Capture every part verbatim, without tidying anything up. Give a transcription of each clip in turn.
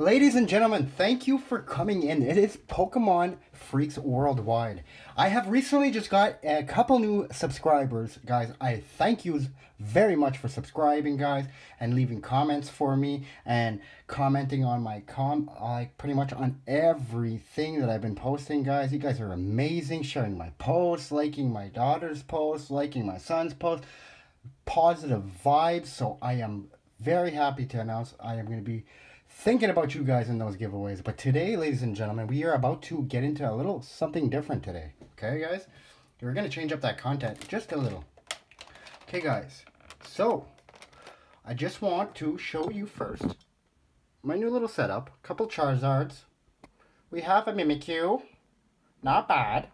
Ladies and gentlemen, thank you for coming in. It is Pokemon Freaks Worldwide. I have recently just got a couple new subscribers, guys. I thank you very much for subscribing, guys, and leaving comments for me and commenting on my com, like pretty much on everything that I've been posting, guys. You guys are amazing, sharing my posts, liking my daughter's posts, liking my son's posts. Positive vibes. So I am very happy to announce I am going to be thinking about you guys in those giveaways. But today, ladies and gentlemen, we are about to get into a little something different today. Okay, guys? We're going to change up that content just a little. Okay, guys. So, I just want to show you first my new little setup. A couple Charizards. We have a Mimikyu. Not bad.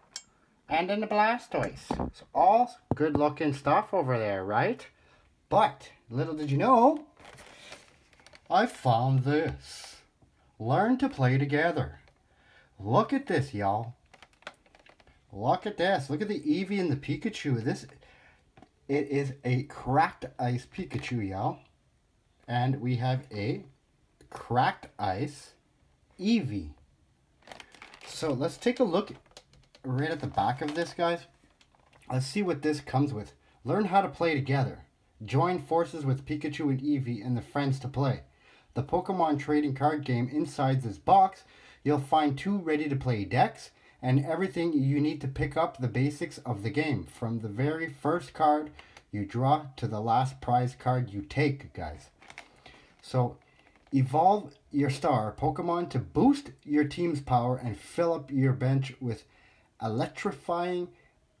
And then the Blastoise. So, all good looking stuff over there, right? But, little did you know, I found this. Learn to play together. Look at this, y'all. Look at this. Look at the Eevee and the Pikachu. This, it is a cracked ice Pikachu, y'all. And we have a cracked ice Eevee. So let's take a look right at the back of this, guys. Let's see what this comes with. Learn how to play together. Join forces with Pikachu and Eevee and the friends to play. The Pokemon trading card game. Inside this box, you'll find two ready-to-play decks and everything you need to pick up the basics of the game. From the very first card you draw to the last prize card you take, guys. So, evolve your star Pokemon to boost your team's power and fill up your bench with electrifying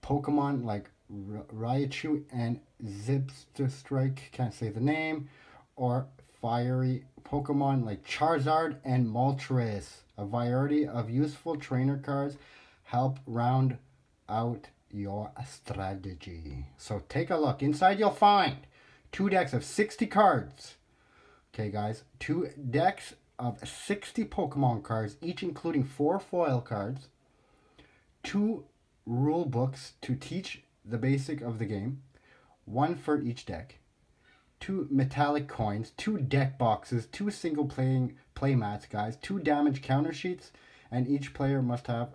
Pokemon like Raichu and Zipster Strike, can't say the name, or fiery Pokemon like Charizard and Moltres. A variety of useful trainer cards help round out your strategy. So take a look. Inside you'll find two decks of sixty cards. Okay, guys, two decks of sixty Pokemon cards, each including four foil cards, two rule books to teach the basic of the game, one for each deck, two metallic coins, two deck boxes, two single playing play mats, guys, two damage counter sheets, and each player must have,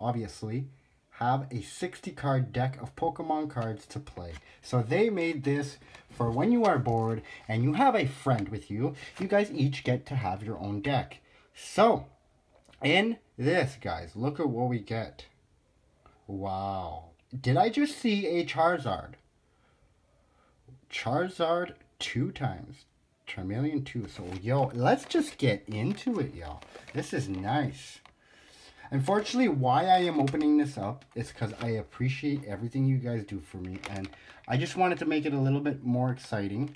obviously, have a sixty card deck of Pokemon cards to play. So they made this for when you are bored and you have a friend with you, you guys each get to have your own deck. So, in this, guys, look at what we get. Wow. Did I just see a Charizard? Charizard two times. Charmeleon two. So, yo, let's just get into it, y'all. This is nice. Unfortunately, why I am opening this up is because I appreciate everything you guys do for me. And I just wanted to make it a little bit more exciting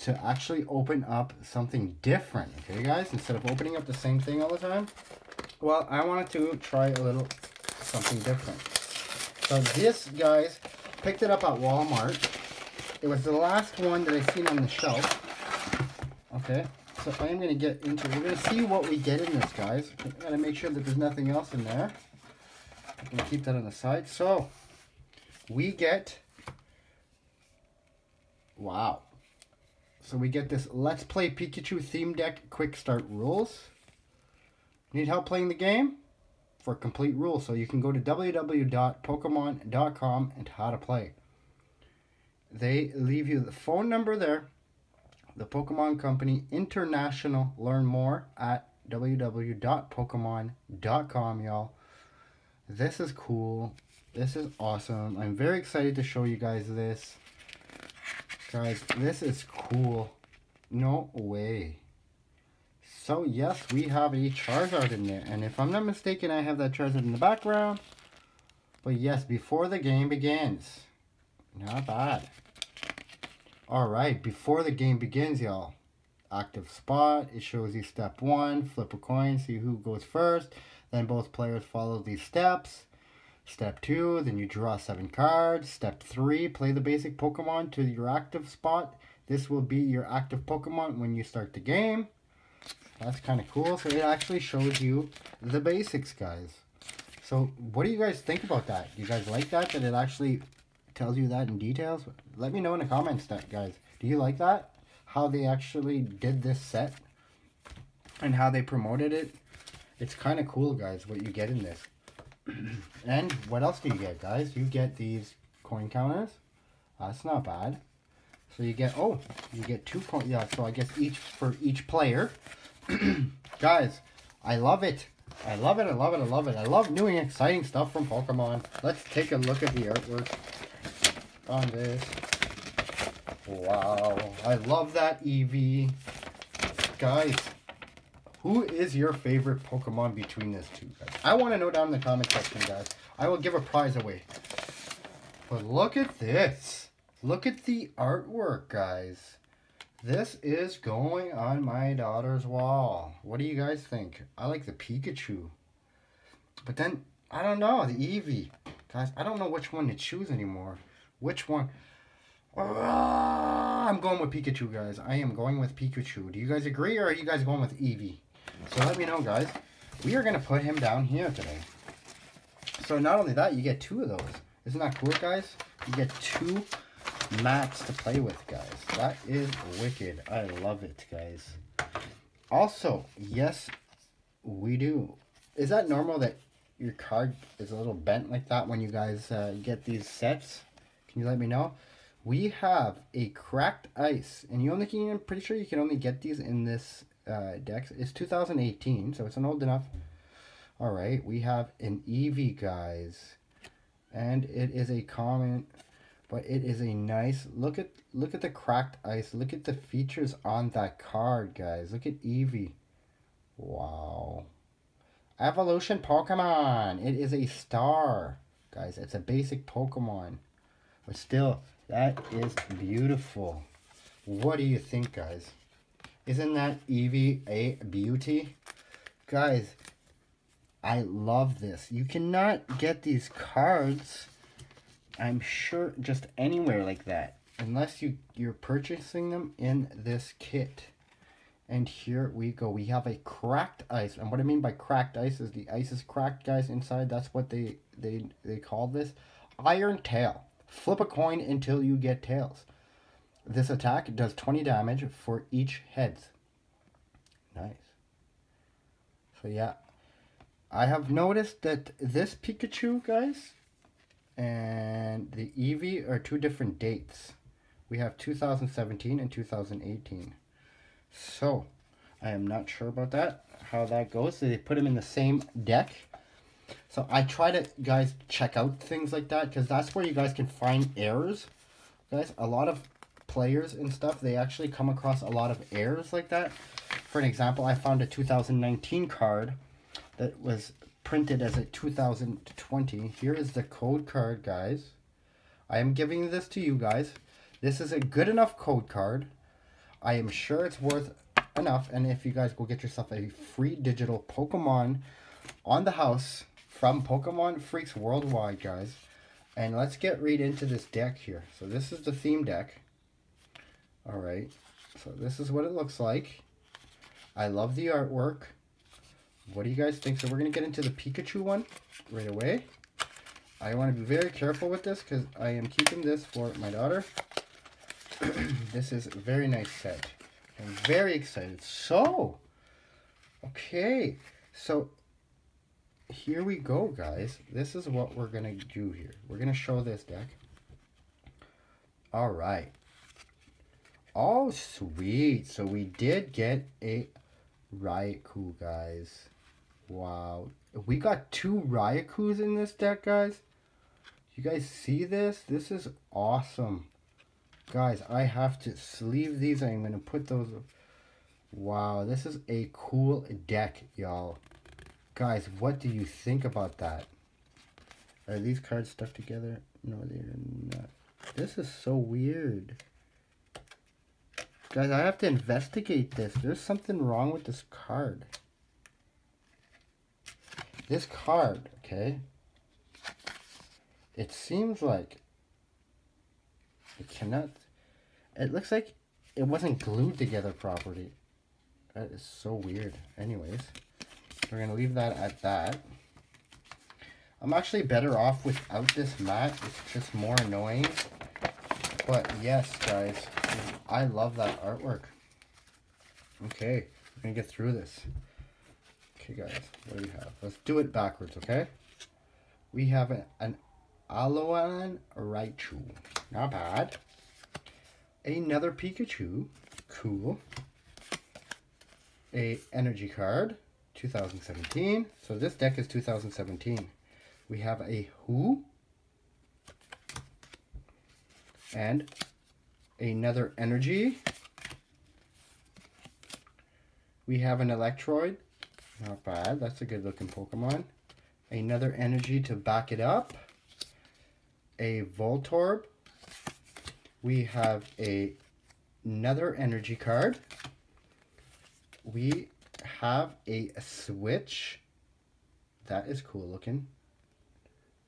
to actually open up something different. Okay, guys? Instead of opening up the same thing all the time. Well, I wanted to try a little something different. So this, guys, picked it up at Walmart. It was the last one that I seen on the shelf. Okay, so I am going to get into it. We're going to see what we get in this, guys. I got to make sure that there's nothing else in there. I'm going to keep that on the side. So, we get... Wow. So we get this Let's Play Pikachu Theme Deck Quick Start Rules. Need help playing the game? For complete rules, so you can go to w w w dot pokemon dot com and how to play. They leave you the phone number there, the Pokemon Company International. Learn more at w w w dot pokemon dot com, y'all. This is cool. This is awesome. I'm very excited to show you guys this. Guys, this is cool. No way. So, yes, we have a Charizard in there. And if I'm not mistaken, I have that Charizard in the background. But, yes, before the game begins. Not bad. Alright, before the game begins, y'all. Active spot. It shows you step one. Flip a coin. See who goes first. Then both players follow these steps. Step two. Then you draw seven cards. Step three. Play the basic Pokemon to your active spot. This will be your active Pokemon when you start the game. That's kind of cool. So it actually shows you the basics, guys. So what do you guys think about that? You guys like that? That it actually tells you that in details? Let me know in the comments, that, guys. Do you like that? How they actually did this set? and how they promoted it. It's kind of cool, guys, what you get in this. And what else do you get, guys? You get these coin counters. That's not bad. So you get, oh, you get two coin, yeah, so I guess each for each player. Guys, I love it. I love it, I love it, I love it. I love new and exciting stuff from Pokemon. Let's take a look at the artwork on this. Wow, I love that Eevee. Guys, who is your favorite Pokemon between these two, guys? I want to know down in the comment section, guys. I will give a prize away. But look at this. Look at the artwork, guys. This is going on my daughter's wall. What do you guys think? I like the Pikachu. But then, I don't know, the Eevee. Guys, I don't know which one to choose anymore. Which one? Oh, I'm going with Pikachu, guys. I am going with Pikachu. Do you guys agree, or are you guys going with Eevee? So let me know, guys. We are going to put him down here today. So not only that, you get two of those. Isn't that cool, guys? You get two mats to play with, guys. That is wicked. I love it, guys. Also, yes, we do. Is that normal that your card is a little bent like that when you guys uh, get these sets? Can you let me know? We have a cracked ice, and you only can, I'm pretty sure you can only get these in this uh, deck. It's two thousand eighteen, so it's an old enough. All right, we have an Eevee, guys, and it is a common. But it is a nice look at look at the cracked ice. Look at the features on that card, guys. Look at Eevee. Wow. Evolution Pokemon. It is a star. Guys, it's a basic Pokemon. But still, that is beautiful. What do you think, guys? Isn't that Eevee a beauty? Guys, I love this. You cannot get these cards, I'm sure, just anywhere like that, unless you you're purchasing them in this kit. And here we go, we have a cracked ice. And what I mean by cracked ice is the ice is cracked, guys, inside. That's what they they they call this. Iron Tail. Flip a coin until you get tails. This attack does twenty damage for each heads. Nice. So yeah, I have noticed that this Pikachu, guys, and the Eevee are two different dates. We have two thousand seventeen and two thousand eighteen. So, I am not sure about that, how that goes. So they put them in the same deck. So I try to, guys, check out things like that, because that's where you guys can find errors. Guys, a lot of players and stuff, they actually come across a lot of errors like that. For an example, I found a two thousand nineteen card that was printed as a two thousand twenty. Here is the code card, guys. I am giving this to you guys. This is a good enough code card. I am sure it's worth enough. And if you guys go get yourself a free digital Pokemon on the house from Pokemon Freaks Worldwide, guys. And let's get right into this deck here. So this is the theme deck. All right. So this is what it looks like. I love the artwork. What do you guys think? So we're going to get into the Pikachu one right away. I want to be very careful with this because I am keeping this for my daughter. This is a very nice set. I'm very excited. So, okay. So, here we go, guys. This is what we're going to do here. We're going to show this deck. All right. Oh, sweet. So, we did get a Raikou, guys. Wow, we got two Raikous in this deck, guys. You guys see this? This is awesome, guys. I have to sleeve these. I'm gonna put those. Wow, this is a cool deck, y'all. Guys, what do you think about that? Are these cards stuck together? No, they're not. This is so weird, guys. I have to investigate this. There's something wrong with this card. This card, okay, it seems like it cannot, it looks like it wasn't glued together properly. That is so weird. Anyways, we're going to leave that at that. I'm actually better off without this mat. It's just more annoying. But yes, guys, I love that artwork. Okay, gonna get through this. Okay, guys, what do we have? Let's do it backwards, okay? We have an, an Alolan Raichu. Not bad. Another Pikachu. Cool. A energy card. two thousand seventeen. So this deck is two thousand seventeen. We have a Who. And another energy. We have an Electroid. Not bad. That's a good looking Pokemon. Another energy to back it up. A Voltorb. We have a, another energy card. We have a Switch. That is cool looking.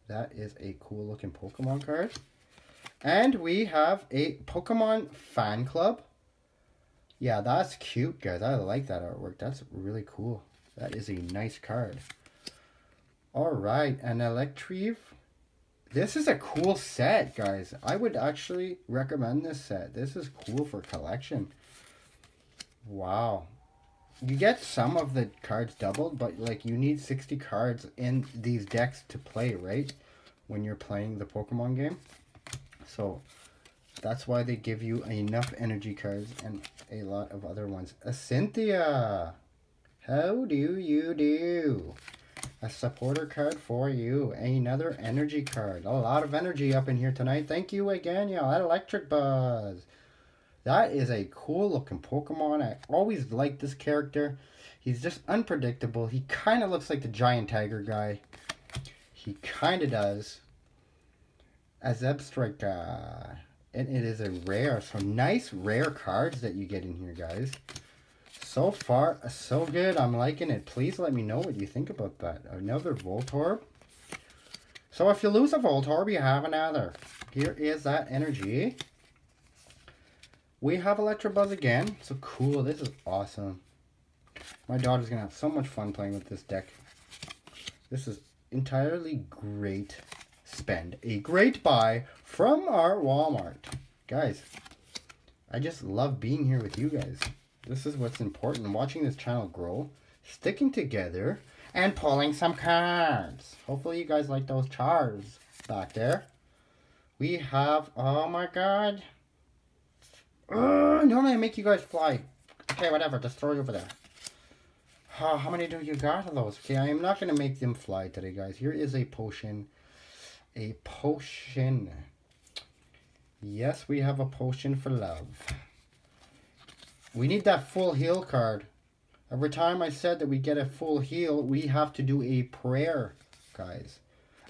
That is a cool looking Pokemon card. And we have a Pokemon Fan Club. Yeah, that's cute, guys. I like that artwork. That's really cool. That is a nice card. All right, an Electrieve. This is a cool set, guys. I would actually recommend this set. This is cool for collection. Wow. You get some of the cards doubled, but like you need sixty cards in these decks to play, right? When you're playing the Pokemon game. So that's why they give you enough energy cards and a lot of other ones. A Cynthia. How do you do? A supporter card for you. Another energy card. A lot of energy up in here tonight. Thank you again, y'all. Electabuzz. That is a cool looking Pokemon. I always like this character. He's just unpredictable. He kind of looks like the giant tiger guy. He kind of does. A Zebstriker. And it is a rare. So nice rare cards that you get in here, guys. So far, so good. I'm liking it. Please let me know what you think about that. Another Voltorb. So if you lose a Voltorb, you have another. Here is that energy. We have Electabuzz again. So cool. This is awesome. My daughter's going to have so much fun playing with this deck. This is entirely great spend. A great buy from our Walmart. Guys, I just love being here with you guys. This is what's important, watching this channel grow, sticking together, and pulling some cards. Hopefully you guys like those chars back there. We have, oh my god. Ugh, normally I make you guys fly. Okay, whatever, just throw it over there. Oh, how many do you got of those? Okay, I am not going to make them fly today, guys. Here is a potion. A potion. Yes, we have a potion for love. We need that full heal card. Every time I said that we get a full heal, we have to do a prayer, guys.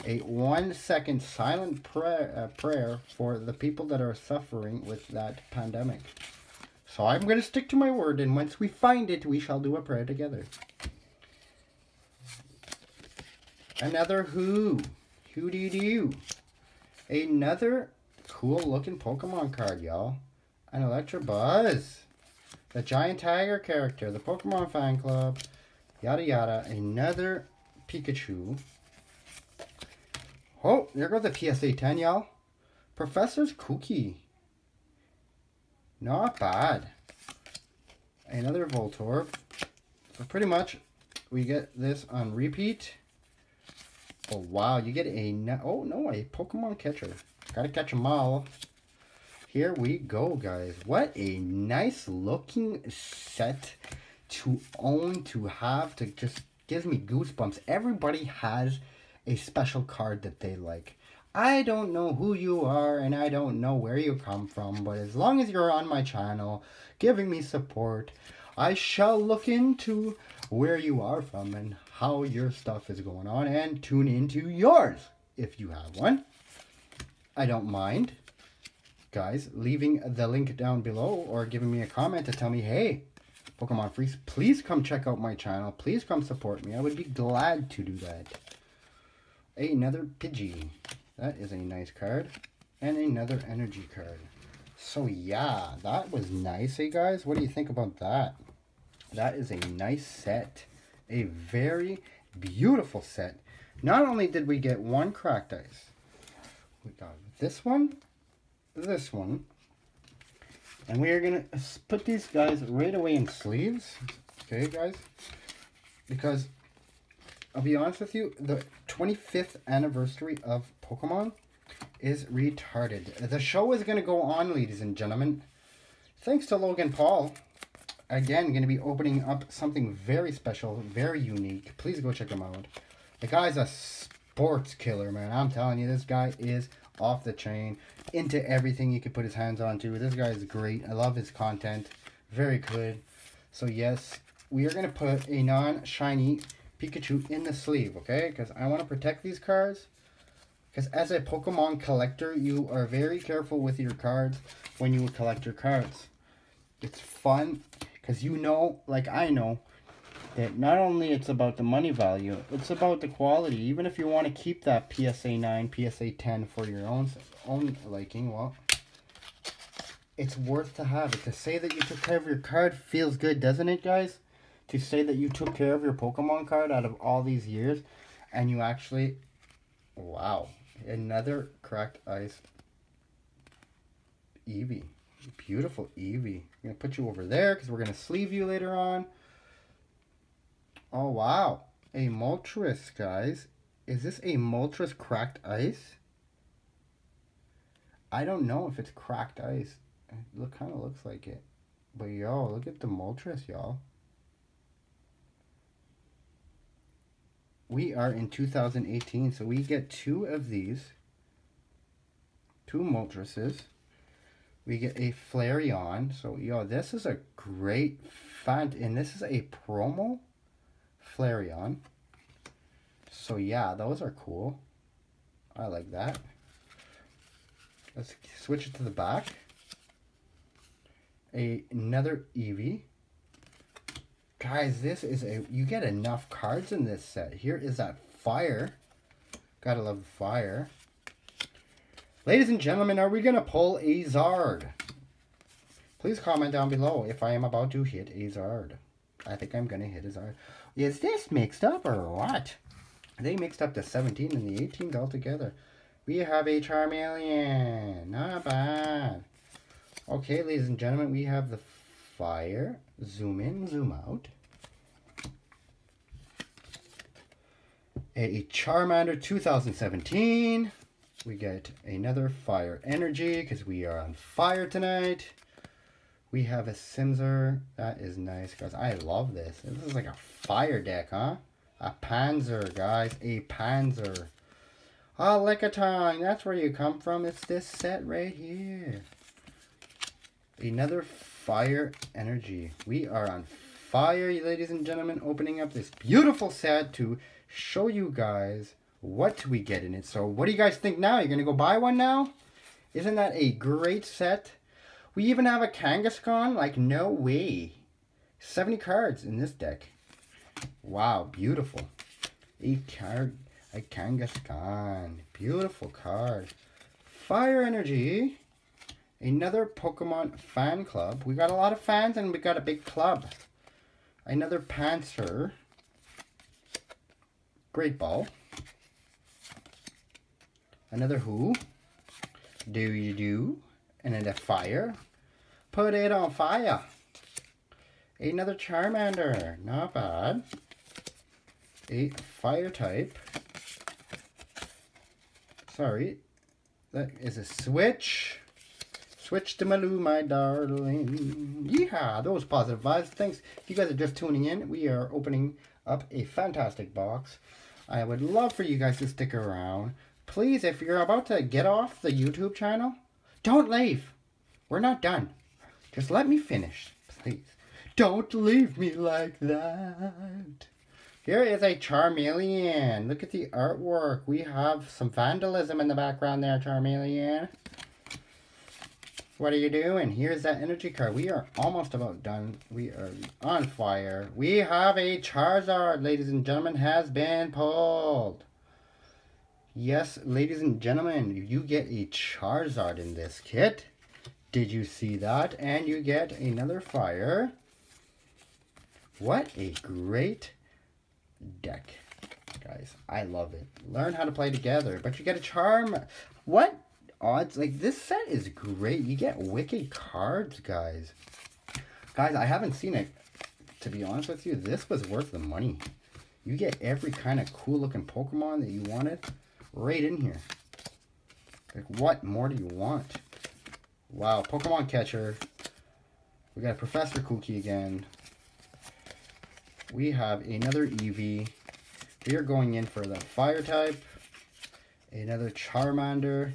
A one second silent prayer, uh, prayer for the people that are suffering with that pandemic. So I'm going to stick to my word, and once we find it, we shall do a prayer together. Another Who. Who do you do? Another cool looking Pokemon card, y'all. An Electabuzz. The Giant Tiger character, the Pokemon Fan Club, yada yada, another Pikachu. Oh, there goes the P S A ten, y'all. Professor's Kukui. Not bad. Another Voltorb. So pretty much, we get this on repeat. Oh wow, you get a, oh no, a Pokemon Catcher. Gotta catch them all. Here we go, guys. What a nice looking set to own, to have, to just gives me goosebumps. Everybody has a special card that they like. I don't know who you are and I don't know where you come from, but as long as you're on my channel giving me support, I shall look into where you are from and how your stuff is going on and tune into yours if you have one. I don't mind. Guys, leaving the link down below or giving me a comment to tell me, hey, Pokemon Freaks, please come check out my channel. Please come support me. I would be glad to do that. Another Pidgey. That is a nice card. And another energy card. So, yeah, that was nice, hey, guys. What do you think about that? That is a nice set. A very beautiful set. Not only did we get one cracked ice, we got this one. This one, and we are gonna put these guys right away in sleeves okay guys, because I'll be honest with you, the twenty-fifth anniversary of Pokemon is retarded. The show is going to go on, ladies and gentlemen, thanks to Logan Paul. Again, going to be opening up something very special, very unique. Please go check him out. The guy's a sports killer, man. I'm telling you, this guy is off the chain, into everything he could put his hands on to. This guy is great. I love his content. Very good. So yes, we are going to put a non-shiny Pikachu in the sleeve, okay? Because I want to protect these cards. Because as a Pokemon collector, you are very careful with your cards when you collect your cards. It's fun because you know, like I know, that not only it's about the money value, it's about the quality. Even if you want to keep that P S A nine, P S A ten for your own own liking, well, it's worth to have it. To say that you took care of your card feels good, doesn't it, guys? To say that you took care of your Pokemon card out of all these years, and you actually, wow, another cracked ice Eevee. Beautiful Eevee. I'm going to put you over there because we're going to sleeve you later on. Oh, wow. A Moltres, guys. Is this a Moltres cracked ice? I don't know if it's cracked ice. It look, kind of looks like it. But, yo, look at the Moltres, y'all. We are in two thousand eighteen, so we get two of these. Two Moltreses. We get a Flareon. So, yo, this is a great font. And this is a promo Flareon. So, yeah, those are cool. I like that. Let's switch it to the back. A, another Eevee. Guys, this is a... You get enough cards in this set. Here is that fire. Gotta love fire. Ladies and gentlemen, are we going to pull a Zard? Please comment down below if I am about to hit a Zard. I think I'm going to hit a Zard. Is this mixed up or what? They mixed up the seventeen and the eighteen altogether. We have a Charmeleon. Not bad. Okay, ladies and gentlemen, we have the fire. Zoom in, zoom out. A Charmander two thousand seventeen. We get another fire energy because we are on fire tonight. We have a Simser. That is nice, guys. I love this. This is like a fire deck, huh? A Panzer, guys. A Panzer. Ah, oh, Lickitung. That's where you come from. It's this set right here. Another fire energy. We are on fire, ladies and gentlemen. Opening up this beautiful set to show you guys what we get in it. So what do you guys think now? You're going to go buy one now? Isn't that a great set? We even have a Kangaskhan. Like, no way. seventy cards in this deck. Wow, beautiful. A card. A Kangaskhan. Beautiful card. Fire energy. Another Pokemon Fan Club. We got a lot of fans and we got a big club. Another Panzer. Great ball. Another who? Do you do? And then a fire. Put it on fire. Another Charmander. Not bad. A fire type. Sorry. That is a switch. Switch to Maloo, my darling. Yeehaw. Those positive vibes. Thanks. If you guys are just tuning in, we are opening up a fantastic box. I would love for you guys to stick around. Please, if you're about to get off the YouTube channel, don't leave. We're not done. Just let me finish, please. Don't leave me like that. Here is a Charmeleon. Look at the artwork. We have some vandalism in the background there, Charmeleon. What are you doing? Here's that energy card. We are almost about done. We are on fire. We have a Charizard, ladies and gentlemen, has been pulled. Yes, ladies and gentlemen, you get a Charizard in this kit. Did you see that? And you get another fire. What a great deck, guys. I love it. Learn how to play together, but you get a charm. What odds? Like, this set is great. You get wicked cards, guys. Guys, I haven't seen it to be honest with you, this was worth the money. You get every kind of cool looking Pokemon that you wanted right in here. Like, what more do you want? Wow, Pokemon Catcher. We got Professor Kukui again. We have another Eevee. We are going in for the Fire type. Another Charmander.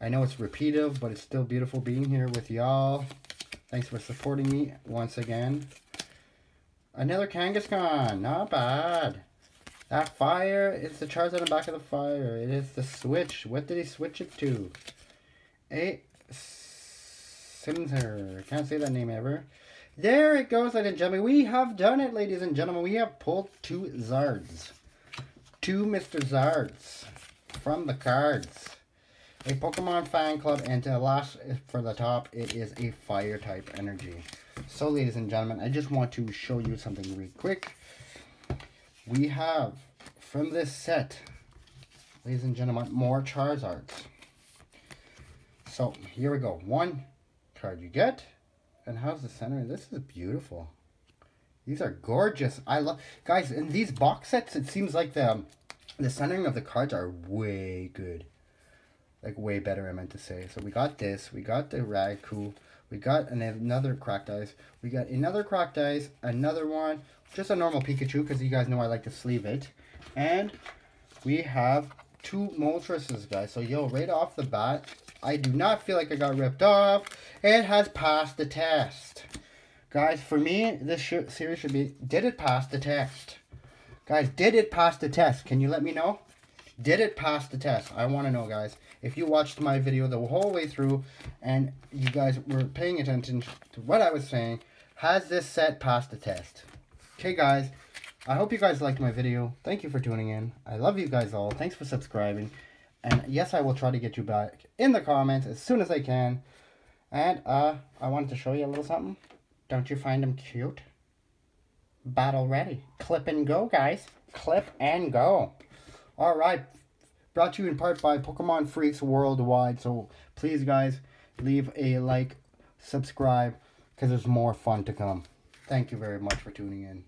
I know it's repetitive, but it's still beautiful being here with y'all. Thanks for supporting me once again. Another Kangaskhan. Not bad. That Fire is the Charizard on the back of the Fire. It is the Switch. What did he switch it to? A Simser. Can't say that name ever. There it goes, ladies and gentlemen. We have done it, ladies and gentlemen. We have pulled two Zards. Two Mister Zards from the cards. A Pokemon Fan Club, and to last for the top, it is a Fire type energy. So, ladies and gentlemen, I just want to show you something really quick. We have, from this set, ladies and gentlemen, more Charizards. So, here we go. One card you get, and how's the center? This is beautiful. These are gorgeous. I love, guys, in these box sets, it seems like the, the centering of the cards are way good. Like, way better, I meant to say. So, we got this. We got the Raikou. We got an, another Crocodice. We got another Crocodice. Another one. Just a normal Pikachu, because you guys know I like to sleeve it. And we have two Moltreses, guys. So, yo, right off the bat, I do not feel like I got ripped off. It has passed the test. Guys, for me, this sh series should be, did it pass the test? Guys, did it pass the test? Can you let me know? Did it pass the test? I want to know, guys. If you watched my video the whole way through and you guys were paying attention to what I was saying, has this set passed the test? Okay, guys. I hope you guys liked my video. Thank you for tuning in. I love you guys all. Thanks for subscribing. And yes, I will try to get you back in the comments as soon as I can. And uh, I wanted to show you a little something. Don't you find them cute? Battle ready. Clip and go, guys. Clip and go. All right, brought to you in part by Pokemon Freaks Worldwide. So please, guys, leave a like, subscribe, because there's more fun to come. Thank you very much for tuning in.